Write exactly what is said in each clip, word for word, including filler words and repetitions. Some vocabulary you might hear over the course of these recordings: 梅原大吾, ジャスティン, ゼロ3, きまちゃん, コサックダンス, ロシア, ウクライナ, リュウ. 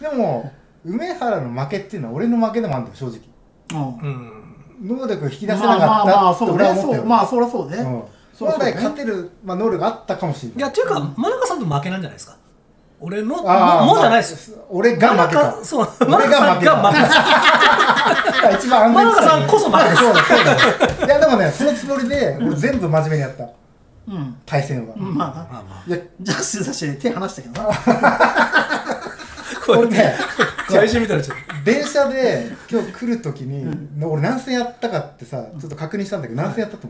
でも梅原の負けっていうのは俺の負けでもあるんだよ、正直。うん、能力を引き出せなかったって俺は思ったよ。まあそりゃそうね。本来勝てる能力があったかもしれない。いやっていうか真中さんと負けなんじゃないですか。俺のもうじゃないですよ。俺が負けた。俺が負けた。一番安全。真中さんこそ負けた。そうだ。いやでもね、そのつもりで俺全部真面目にやった。うん。対戦は。まあまあ。いやジャスティスして手離したけどな。俺ね、最初見たらちょっと電車で今日来るときに俺何戦やったかってさ、ちょっと確認したんだけど何戦やったと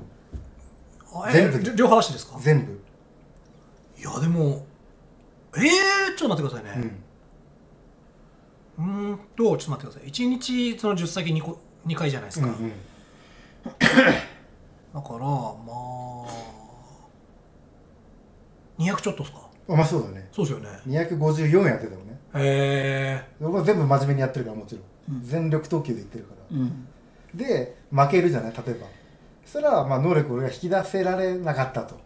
思う。全部両話ですか？全部。いやでもええー、ちょっと待ってくださいね。うん、うーんとちょっと待ってください。一日そのじゅっ先にこにかいじゃないですか。うんうん、だからまあにひゃくちょっとですか。あ、まあそうだね。そうですよね。にひゃくごじゅうよんやってたもんね。へえ。俺は全部真面目にやってるからもちろん、うん、全力投球でいってるから。うん、で負けるじゃない、例えば。そしたら、まあ、能力を俺が引き出せられなかったと、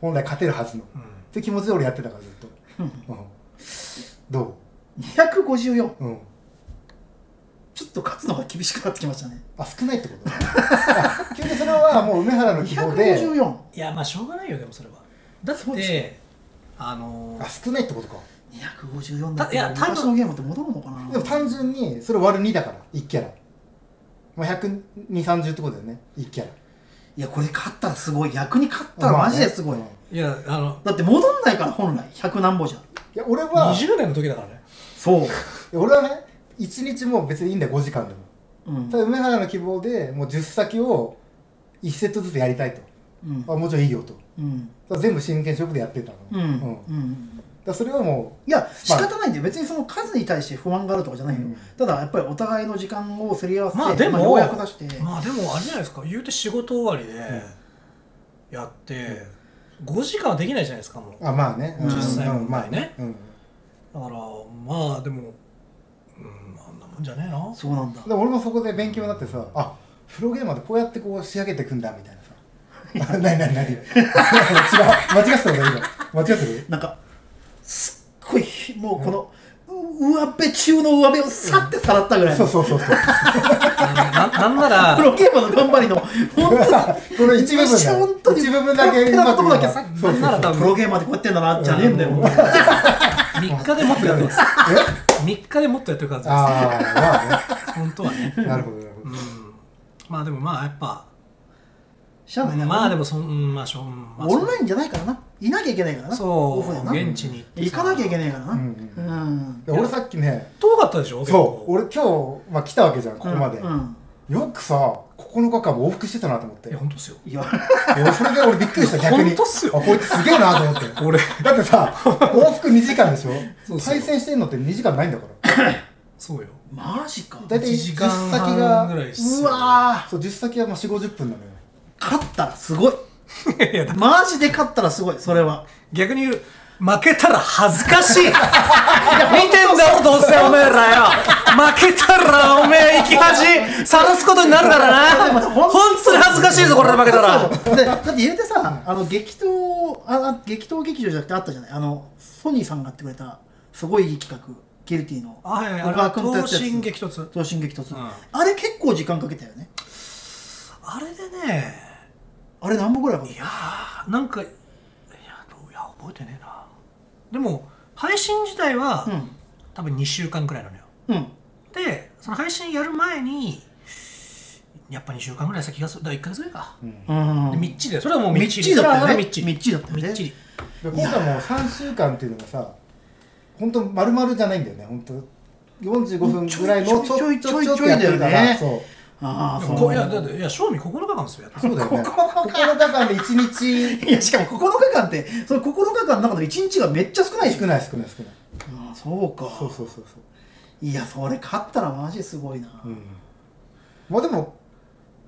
本来勝てるはずの、うん、って気持ちで俺やってたからずっと、うんうん、どうにひゃくごじゅうよん、うん、ちょっと勝つのが厳しくなってきましたね。あ、少ないってこと。急にそれはもう梅原の希望でにひゃくごじゅうよん。いやまあしょうがないよ。でもそれはだってあのー、あ、少ないってことか。にひゃくごじゅうよんだって昔のゲームって戻るのかな。でも単純にそれ割るにだからいちキャラまあひゃくにじゅう、さんじゅうってことだよね、いちキャラ。いや、これ勝ったらすごい。逆に勝ったらマジですごい。いや、あのだって戻んないから、本来ひゃく何歩じゃん。いや、俺はにじゅうねんの時だからね。そう俺はね、いちにちも別にいいんだよ、ごじかんでも、うん、ただ梅原の希望でもうじゅっ先をいちセットずつやりたいと、うん、あもちろんいいよと、うん、全部真剣勝負でやってたの。それはもういや仕方ないんで、別にその数に対して不安があるとかじゃないよ、うん、ただやっぱりお互いの時間を競り合わせて、まあでもようやく出して、まあでもあれじゃないですか、言うて仕事終わりでやって、うん、ごじかんはできないじゃないですか、もう。あ、まあね、じゅっさいぐらいね。だからまあでも、うん、あんなもんじゃねえな。そうなんだ。で俺もそこで勉強になってさ、あ、プロゲーマーでこうやってこう仕上げていくんだみたいなさ。何何何違う、間違ってたんだ今。間違ってる。なんかすっごい、もうこの上辺中の上辺をさってさらったぐらい。そうそうそうそう。なんならプロゲーマーの頑張りの本当だ。この一部分だ。本当に一部分だけ。なんなら多分プロゲーマーでこうやってんだなじゃねえんだよ。みっかでもっとやってます。みっかでもっとやってるから。ああ、本当はね。なるほどなるほど。まあでもまあやっぱ。まあでもそんまあしょうオンラインじゃないからな、いなきゃいけないからな。そう現地に行かなきゃいけないからな。俺さっきね遠かったでしょ。そう、俺今日まあ来たわけじゃん、ここまで。よくさここのかかんも往復してたなと思って。いや本当っすよ。いやそれで俺びっくりした、逆に。本当っすよ。こいつすげえなと思って。俺だってさ往復にじかんでしょ、対戦してんのってにじかんないんだから。そうよ、マジか。大体いちじかんはんぐらいっす。うわ、そうじゅっ先はよんじゅう、ごじゅっぷんなのよ。勝ったらすごい。いやマジで勝ったらすごい。それは逆に言う、負けたら恥ずかしい。見てんだろどうせおめえらよ。負けたらおめえ生き恥さらすことになるからな。本当に恥ずかしいぞこれで負けたら。でだって言うてさ、あの激闘あ激闘劇場じゃなくてあったじゃない、あのソニーさんがやってくれたすごい企画、ギルティーの東進激突。東進激突、うん、あれ結構時間かけたよね。あれでね、あれ何本ぐらいかかった？いやーなんかいやどうや覚えてねえな。でも配信自体は、うん、多分にしゅうかんくらいなのよ、うん、でその配信やる前にやっぱにしゅうかんぐらい先がする。だからいっかげつぐらいか、うん、でみっちりだよ。それはもうみっちりだったね。みっちりみっちりだったね。みっちり今回もうさんしゅうかんっていうのがさ、ほんと丸々じゃないんだよね。ほんとよんじゅうごふんぐらいのちょいちょいちょいだよね。そうああ、そう。いや、だって、いや、賞味ここのかかんですよ。そうだよね。ここのかかんでいちにち。いや、しかもここのかかんって、そのここのかかんの中のいちにちがめっちゃ少ない。少ない、少ない、少ない。ああ、そうか。そうそうそうそう。いや、それ勝ったらマジすごいな。うん。まあ、でも、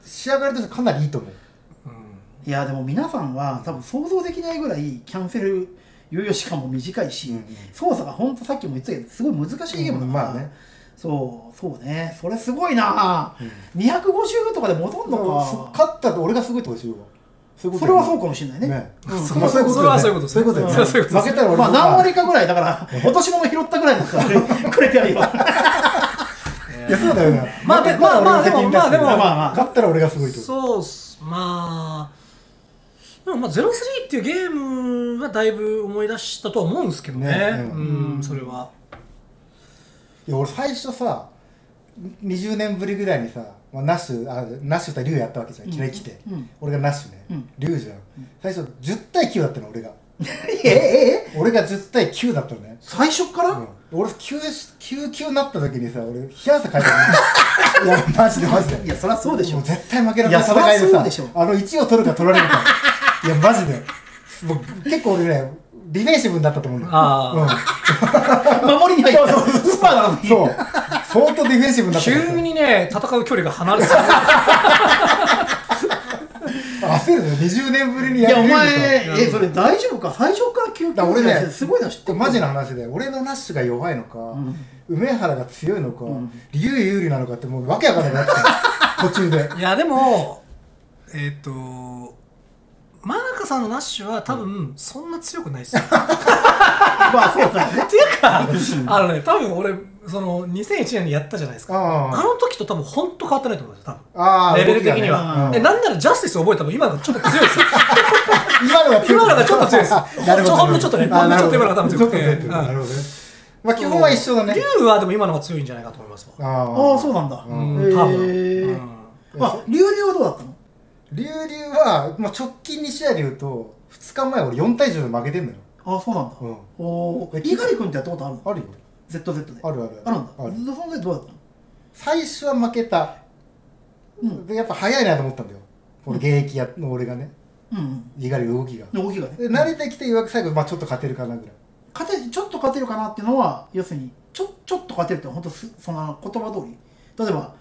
仕上がりとしてはかなりいいと思う。うん。いや、でも、皆さんは、多分想像できないぐらいキャンセル猶予時間も短いし。操作が本当、さっきも言ってたけど、すごい難しいゲームだから。まあね。そうそうね、それすごいな。にひゃくごじゅうとかで戻んのか。勝ったって俺がすごいとかしよう。それはそうかもしれないね。それはそういうことです。負けたら何割かぐらいだから落とし物拾ったぐらいだからくれてやるよ。いやそうだよな。まあでもまあでもまあでも勝ったら俺がすごいと。そうまあでもまあゼロスリーっていうゲームはだいぶ思い出したとは思うんですけどね。うんそれは。いや俺最初さにじゅうねんぶりぐらいにさ。ナッシュあナッシュ対龍やったわけじゃん。来て俺がナッシュね龍じゃん。最初じゅうたいきゅうだったの俺が。ええ俺がじゅうたいきゅうだったのね最初から。俺きゅうきゅうになった時にさ俺冷や汗かいた。いやマジでマジで。いやそりゃそうでしょ。絶対負けられない戦いでさあのいちいを取るか取られるか。いやマジで結構俺ねリベンシブになったと思うんだよ。守りに入ったスパなのにそう相当ディフェンシブになった。急にね戦う距離が離れてた。焦るねにじゅうねんぶりにやる。いやお前えそれ大丈夫か。最初から急に俺ねすごいな。知ってマジな話で俺のナッシュが弱いのか、梅原が強いのか、理由有利なのかってもうわけわかんないなって途中で。いやでもえっと真中さんのナッシュは多分そんな強くないっすよ。まあそうだね。っていうかあのね多分俺そのにせんいちねんにやったじゃないですか。あの時と多分本当変わってないと思うんですよ多分レベル的には。なんならジャスティス覚えたら今のがちょっと強いですよ。今のがちょっと強いです。ほんのちょっとねほんのちょっと今のが多分強くて。なるほどね。まあ基本は一緒だね。龍はでも今のが強いんじゃないかと思いますわ。ああそうなんだ。多分あ龍龍はどうだったの。龍龍は直近にしあいで言うとふつかまえ俺よんたいじゅうで負けてんのよ。ああそうなんだ。おお猪狩君ってやったことあるの。あるよゼットゼット で。あるあるあるんだ。ずっとその時どうだったの。最初は負けた。でやっぱ早いなと思ったんだよ俺現役やの俺がね。いがり動きが動きがね慣れてきてようやく最後まあちょっと勝てるかなぐらい。勝てちょっと勝てるかなっていうのは要するにちょちょっと勝てるって本当その言葉通り例えば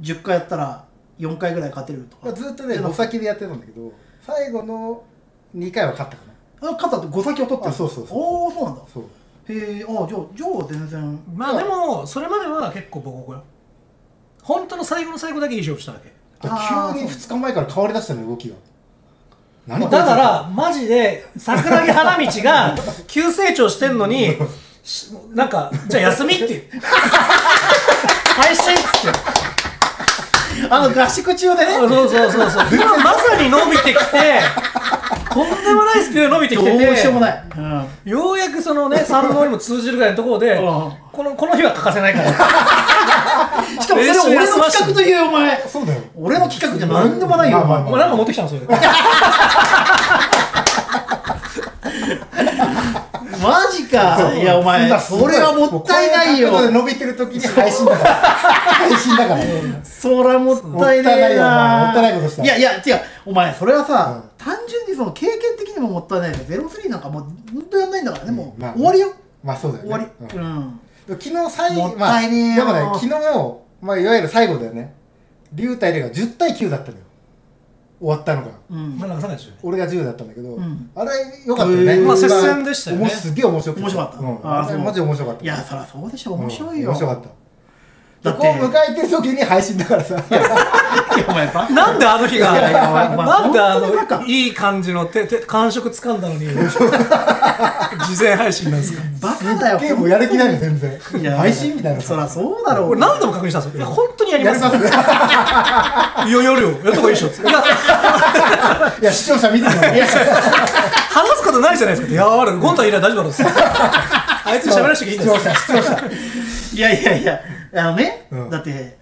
じゅっかいやったらよんかいぐらい勝てるとかずっとねご先でやってたんだけど最後のにかいは勝ったかな。勝ったってご先を取った。そうそうそう。おおそうなんだ。そうへえ、ああ、じゃあ、じゃあ全然。まあでも、それまでは結構ボコボコよ。本当の最後の最後だけいい勝負しただけ。急にふつかまえから変わりだしたの、動きが。だから、マジで、桜木花道が急成長してんのに、なんか、じゃあ休みっていう。配信っつって。あの、合宿中でね。そうそうそうそう。今まさに伸びてきて、とんでもないスピード伸びてきてて、どうしようもない。うん、ようやくそのね、参謀にも通じるぐらいのところで、このこの日は欠かせないから。しかもそれ俺の企画というお前。そうだよ。俺の企画じゃなんでもないよ。お前なんか持ってきたのそれ。マジか。いやお前それはもったいないよ。伸びてる時に配信だから。配信だから。それはもったいないな。もったいないことした。いやいや違う。お前それはさ。単純にその経験的にももったいないでゼロスリーなんかもう本当やんないんだからねもう終わりよ。まあそうだよね。終わり。昨日最後まあでもね昨日まあいわゆる最後だよね。龍対龍がじゅうたいきゅうだったのよ。終わったのが。まあなんかそうでしょ。俺がじゅうだったんだけどあれ良かったよね。まあ接戦でしたよね。すげえ面白かった。面白かった。マジ面白かった。いやそりゃそうでしょ面白いよ。面白かった。ここを迎えてる時に配信だからさ。なんであの日がなんであのいい感じの感触つかんだのに事前配信なんですか。バカだよ。ゲームやる気ないの全然。配信みたいな。そりゃそうだろう。俺何度も確認したんですよ。本当にやります。いややるよ。やった方がいいでしょ。いや視聴者見てもらう。話すことないじゃないですか。いやある。ゴンタいら大丈夫です。あいつ喋らしていいです。視聴者視聴者。いやいやいや。あのね、だって